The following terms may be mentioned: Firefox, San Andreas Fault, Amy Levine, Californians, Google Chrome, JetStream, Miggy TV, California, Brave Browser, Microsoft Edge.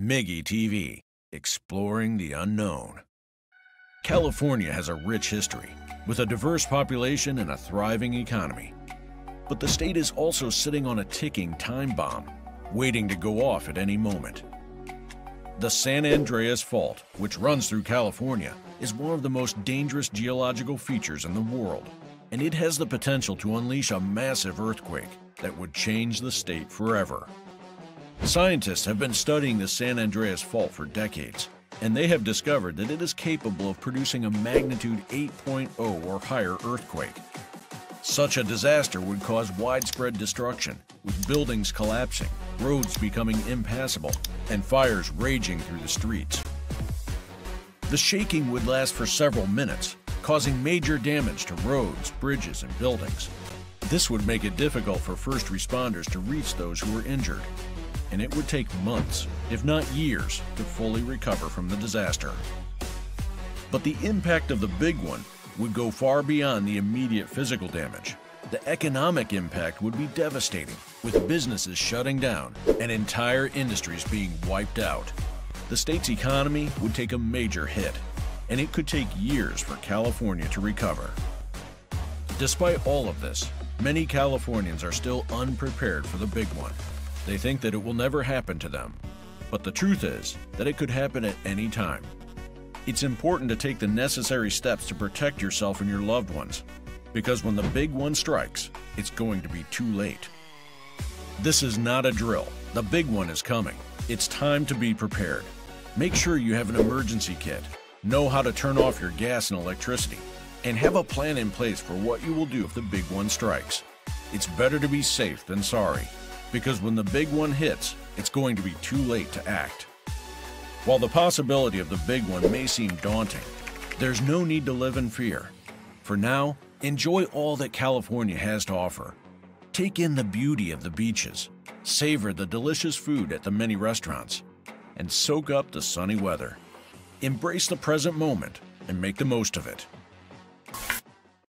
Miggy TV, exploring the unknown. California has a rich history, with a diverse population and a thriving economy. But the state is also sitting on a ticking time bomb, waiting to go off at any moment. The San Andreas Fault, which runs through California, is one of the most dangerous geological features in the world, and it has the potential to unleash a massive earthquake that would change the state forever. Scientists have been studying the San Andreas Fault for decades, and they have discovered that it is capable of producing a magnitude 8.0 or higher earthquake. Such a disaster would cause widespread destruction, with buildings collapsing, roads becoming impassable, and fires raging through the streets. The shaking would last for several minutes, causing major damage to roads, bridges, and buildings. This would make it difficult for first responders to reach those who were injured, and it would take months, if not years, to fully recover from the disaster. But the impact of the big one would go far beyond the immediate physical damage. The economic impact would be devastating, with businesses shutting down and entire industries being wiped out. The state's economy would take a major hit, and it could take years for California to recover. Despite all of this, many Californians are still unprepared for the big one. They think that it will never happen to them, but the truth is that it could happen at any time. It's important to take the necessary steps to protect yourself and your loved ones, because when the big one strikes, it's going to be too late. This is not a drill. The big one is coming. It's time to be prepared. Make sure you have an emergency kit, know how to turn off your gas and electricity, and have a plan in place for what you will do if the big one strikes. It's better to be safe than sorry, because when the big one hits, it's going to be too late to act. While the possibility of the big one may seem daunting, there's no need to live in fear. For now, enjoy all that California has to offer. Take in the beauty of the beaches, savor the delicious food at the many restaurants, and soak up the sunny weather. Embrace the present moment and make the most of it.